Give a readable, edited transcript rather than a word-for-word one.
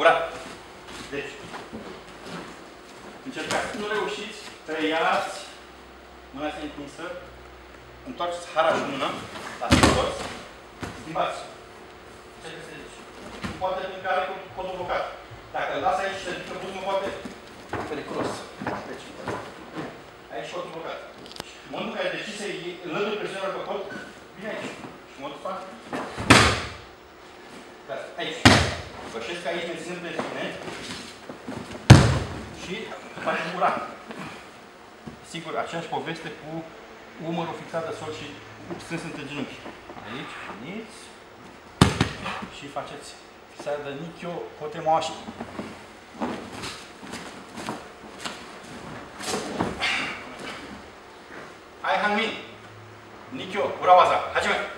Ura! Deci, încercați să nu reușiți, tăiați mâna este întinsă, întoarceți harașul mână, dați toți, schimbați. Nu poate mânca are codul blocat. Dacă îl las aici și se ducă buzul, nu poate. Periculos. Deci, aici codul blocat. În momentul în care decise lândul presiunilor pe cod, vine aici. Și în modul ăsta, aici. Gășesc aici, ne ținem presiune și facem ura. Sigur, aceeași poveste cu umărul fixat de sol și strâns între genunchi. Aici, veniți și faceți. Se de Nikkyo Kotemoashi. Hai Hangmin! Nikkyo Ura Waza! Hajime!